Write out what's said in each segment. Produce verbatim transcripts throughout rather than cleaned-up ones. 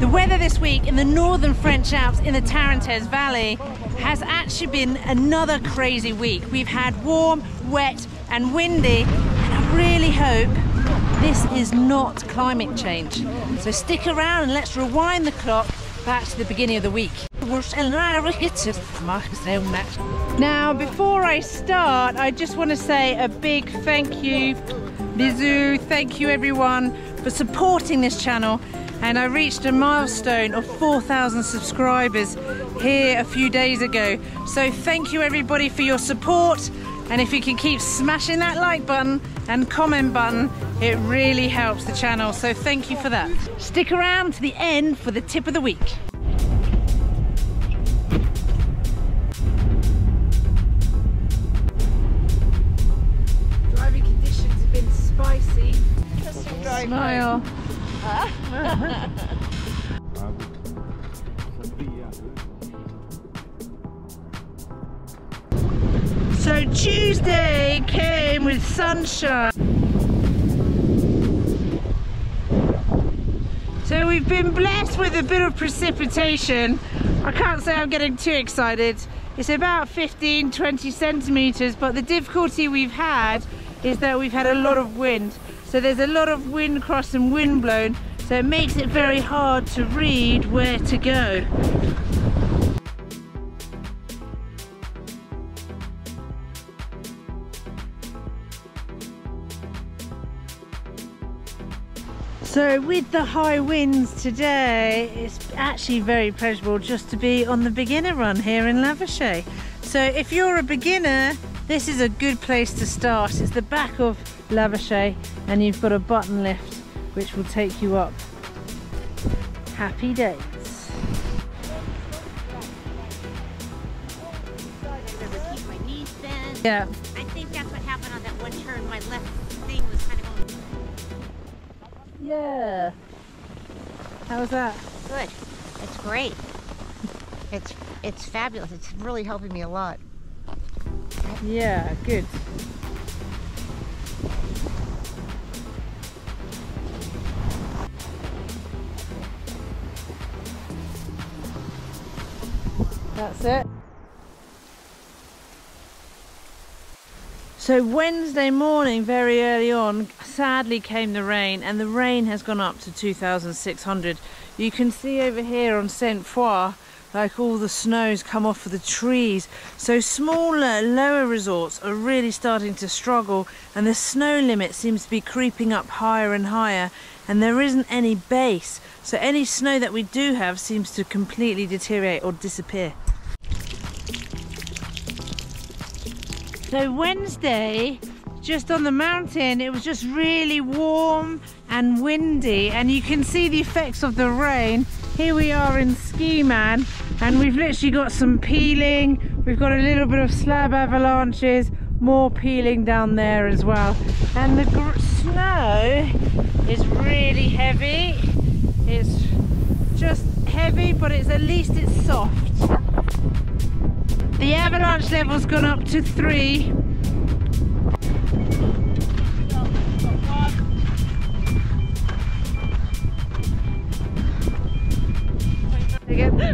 The weather this week in the northern French Alps in the Tarentaise Valley has actually been another crazy week. We've had warm, wet and windy, and I really hope this is not climate change. So stick around and let's rewind the clock back to the beginning of the week. Now, before I start, I just want to say a big thank you, bisous, thank you everyone for supporting this channel. And I reached a milestone of four thousand subscribers here a few days ago. So thank you everybody for your support. And if you can keep smashing that like button and comment button, it really helps the channel. So thank you for that. Stick around to the end for the tip of the week. Driving conditions have been spicy. Smile. So Tuesday came with sunshine. So we've been blessed with a bit of precipitation. I can't say I'm getting too excited. It's about fifteen, twenty centimeters, but the difficulty we've had is that we've had a lot of wind. So there's a lot of wind cross and wind blown, so it makes it very hard to read where to go. So with the high winds today, it's actually very pleasurable just to be on the beginner run here in La Vache. So if you're a beginner, this is a good place to start. It's the back of La Vache, and you've got a button lift which will take you up. Happy days. Yeah. I think that's what happened on that one turn. My left thing was kind of going. Yeah. How was that? Good. It's great. It's it's fabulous. It's really helping me a lot. Yeah. Good. That's it. So Wednesday morning, very early on, sadly came the rain, and the rain has gone up to two thousand six hundred. You can see over here on Saint Foy, like all the snow's come off of the trees. So smaller, lower resorts are really starting to struggle, and the snow limit seems to be creeping up higher and higher, and there isn't any base. So any snow that we do have seems to completely deteriorate or disappear. So Wednesday, just on the mountain, it was just really warm and windy, and you can see the effects of the rain. Here we are in Ski Man, and we've literally got some peeling, we've got a little bit of slab avalanches, more peeling down there as well. And the gr snow is really heavy. It's just heavy, but it's at least it's soft. The avalanche level's gone up to three.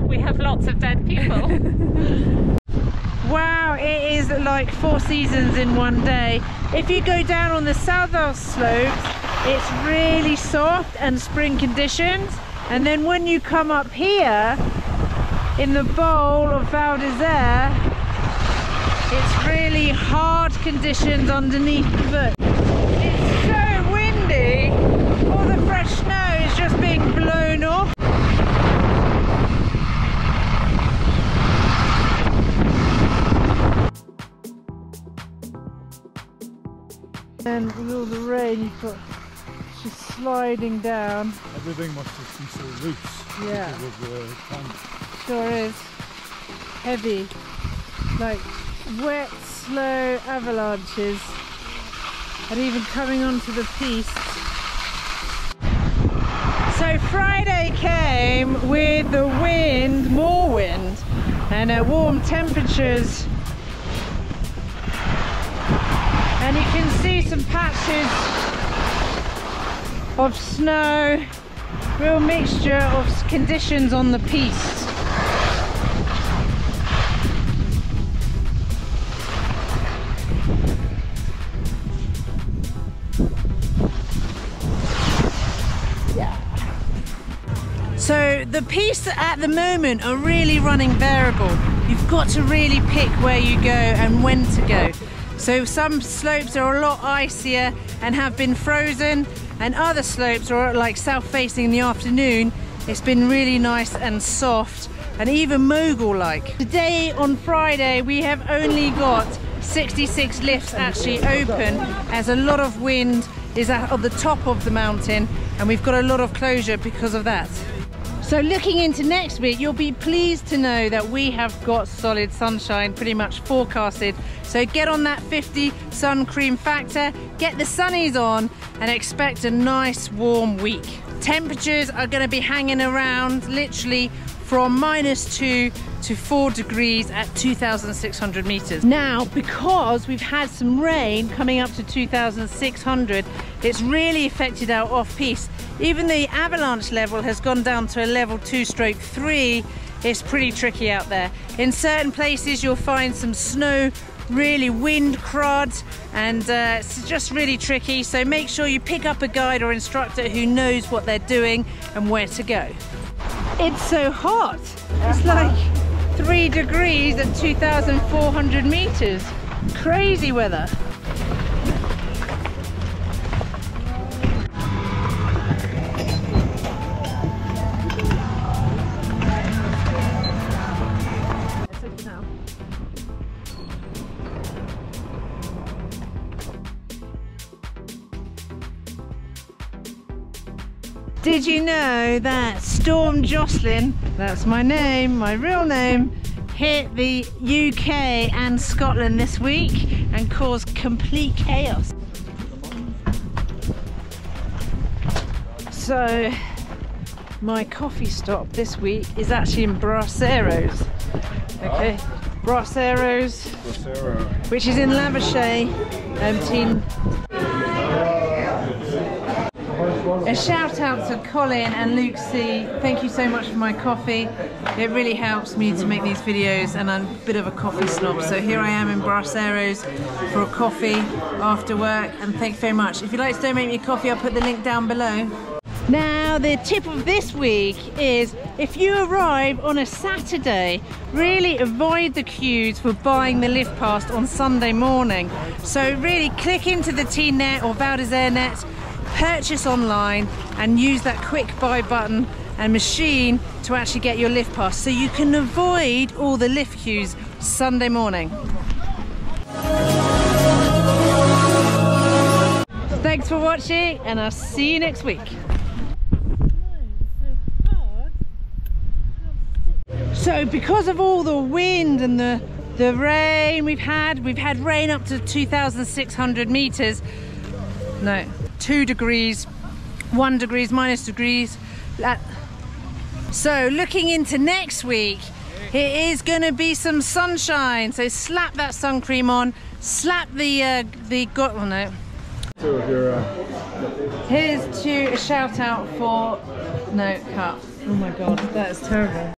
We have lots of dead people. Wow, it is like four seasons in one day. If you go down on the southern slopes, it's really soft and spring conditions. And then when you come up here in the bowl of Valdez Air, it's really hard conditions underneath the foot. It's so windy, all the fresh snow is just being blown off. And with all the rain, you've got just sliding down. Everything must just be so loose. Yeah. Because of the sure is. Heavy. Like wet, slow avalanches. And even coming onto the piste. So Friday came with the wind, more wind, and at warm temperatures. And you can see some patches of snow real mixture of conditions on the piste. So the piste at the moment are really running variable. You've got to really pick where you go and when to go. So some slopes are a lot icier and have been frozen, and other slopes are like south-facing in the afternoon. It's been really nice and soft and even mogul-like. Today on Friday we have only got sixty-six lifts actually open, as a lot of wind is at the top of the mountain and we've got a lot of closure because of that. So looking into next week, you'll be pleased to know that we have got solid sunshine pretty much forecasted. So get on that fifty sun cream factor, get the sunnies on, and expect a nice warm week. Temperatures are going to be hanging around literally from minus two to four degrees at two thousand six hundred meters. Now, because we've had some rain coming up to two thousand six hundred, it's really affected our off-piste. Even the avalanche level has gone down to a level two stroke three. It's pretty tricky out there. In certain places you'll find some snow, really wind crud, and uh, it's just really tricky. So make sure you pick up a guide or instructor who knows what they're doing and where to go. It's so hot. It's like three degrees at two thousand four hundred meters. Crazy weather. Did you know that Storm Jocelyn, that's my name, my real name, hit the U K and Scotland this week and caused complete chaos? So my coffee stop this week is actually in Brasseros. Okay, Brasseros, Brasseros. Which is in La Vachey, um, A shout out to Colin and Luke C. Thank you so much for my coffee. It really helps me to make these videos, and I'm a bit of a coffee snob. So here I am in Brasseros for a coffee after work, and thank you very much. If you'd like to donate me coffee, I'll put the link down below. Now the tip of this week is, if you arrive on a Saturday, really avoid the queues for buying the lift pass on Sunday morning. So really click into the T-Net or Valdez Air Net, purchase online and use that quick buy button and machine to actually get your lift pass, so you can avoid all the lift queues Sunday morning. Thanks for watching, and I'll see you next week. So because of all the wind and the, the rain we've had, we've had rain up to two thousand six hundred meters. No. Two degrees, one degrees, minus degrees. So looking into next week, it is going to be some sunshine. So slap that sun cream on, slap the uh, the got on it. Here's to a shout out for no cut. Oh my god, that's terrible.